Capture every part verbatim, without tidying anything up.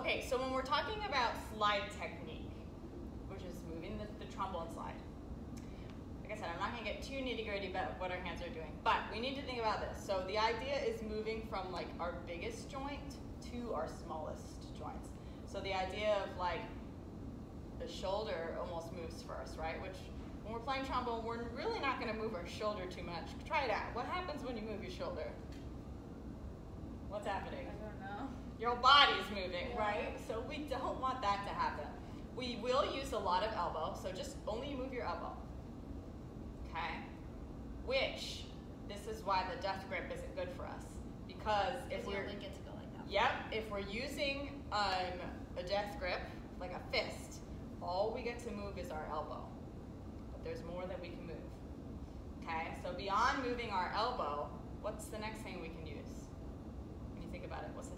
Okay, so when we're talking about slide technique, which is moving the, the trombone slide, like I said, I'm not going to get too nitty-gritty about what our hands are doing, but we need to think about this. So the idea is moving from like our biggest joint to our smallest joints. So the idea of like the shoulder almost moves first, right? Which when we're playing trombone, we're really not going to move our shoulder too much. Try it out. What happens when you move your shoulder? What's happening? I don't know. Your body's moving, yeah. Right? So we don't want that to happen. We will use a lot of elbow, so just only move your elbow. Okay? Which, this is why the death grip isn't good for us. Because if we're, only get to go like that. Yep, if we're using um, a death grip, like a fist, all we get to move is our elbow. But there's more that we can move. Okay? So beyond moving our elbow, what's the next thing we can use? When you think about it, what's this?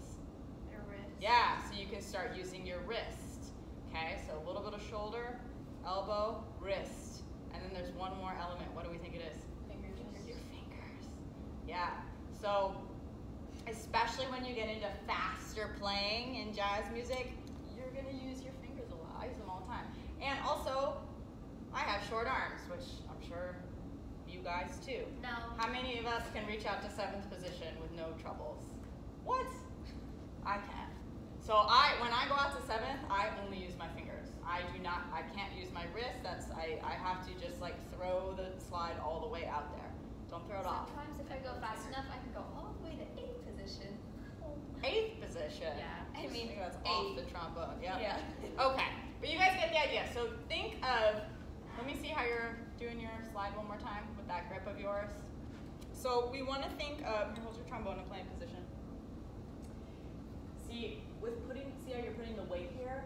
Your wrist. Yeah, so you can start using your wrist. Okay? So a little bit of shoulder, elbow, wrist. And then there's one more element. What do we think it is? Fingers. Your fingers. Yeah. So, especially when you get into faster playing in jazz music, you're going to use your fingers a lot. I use them all the time. And also, I have short arms, which I'm sure you guys too. No. How many of us can reach out to seventh position with no troubles? What? I can. So I, when I go out to seventh, I only use my fingers. I do not, I can't use my wrist. That's, I, I have to just like throw the slide all the way out there. Don't throw it Sometimes off. Sometimes if I go fast enough, I can go all the way to eighth position. Oh. Eighth position? Yeah. I mean, I that's eight. Off the trombone. Yep. Yeah. Okay. But you guys get the idea. So think of, let me see how you're doing your slide one more time with that grip of yours. So we want to think of, hold your trombone in playing position. See, with putting, see how you're putting the weight here?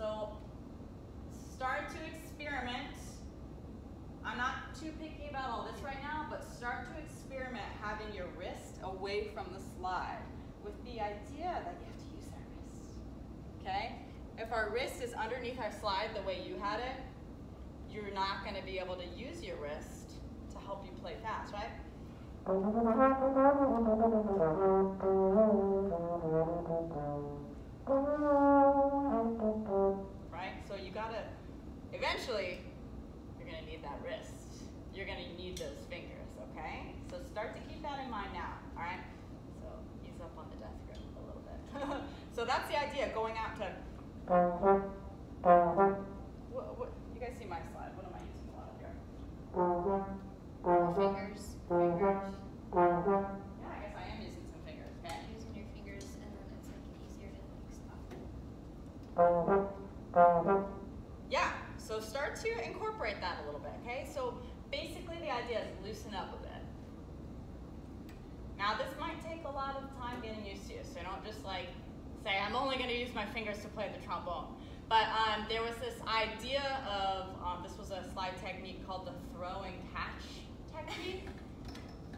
So start to experiment. I'm not too picky about all this right now, but start to experiment having your wrist away from the slide with the idea that you have to use that wrist, okay? If our wrist is underneath our slide the way you had it, you're not gonna be able to use your wrist to help you play fast, right? Right? So you gotta, eventually, you're gonna need that wrist. You're gonna need those fingers, okay? So start to keep that in mind now, all right? So ease up on the death grip a little bit. So that's the idea, going out to, what, what, you guys see my slide, what am I using a lot of here? Fingers, fingers. Yeah, I guess I am using some fingers, okay? Using your fingers and then it's like easier to like stop. Yeah, so start to incorporate that a little bit, okay? So basically the idea is loosen up a bit. Now this might take a lot of time getting used to, so don't just like say, I'm only gonna use my fingers to play the trombone. But um, there was this idea of, um, this was a slide technique called the throw and catch technique.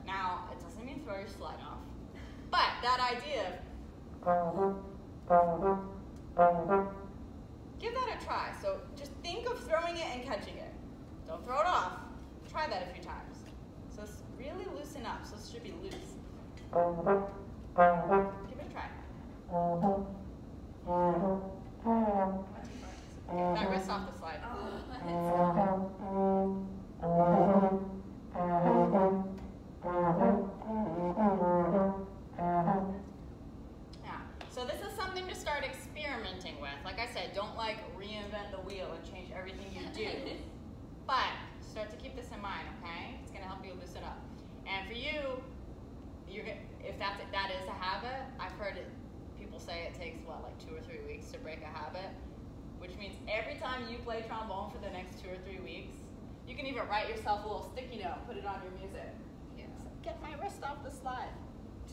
Now, it doesn't mean throw your slide off, but that idea of, give that a try. So just think of throwing it and catching it. Don't throw it off. Try that a few times. So it's really loosen up. So it should be loose. Give it a try. That wrist off the slide. Yeah. So this is something to start experimenting experimenting with. Like I said, don't like reinvent the wheel and change everything you do, but start to keep this in mind, okay? It's gonna help you loosen up. And for you, you're gonna, if that's, if that is a habit, I've heard it, people say it takes, what, like two or three weeks to break a habit, which means every time you play trombone for the next two or three weeks, you can even write yourself a little sticky note, put it on your music. Yeah. So get my wrist off the slide.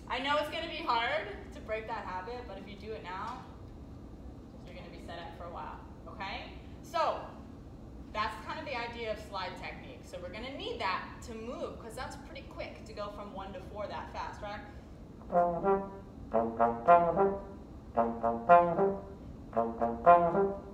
I know it's gonna be hard to break that habit, but if you do it now, set up for a while, okay? So that's kind of the idea of slide technique. So we're gonna need that to move because that's pretty quick to go from one to four that fast, right?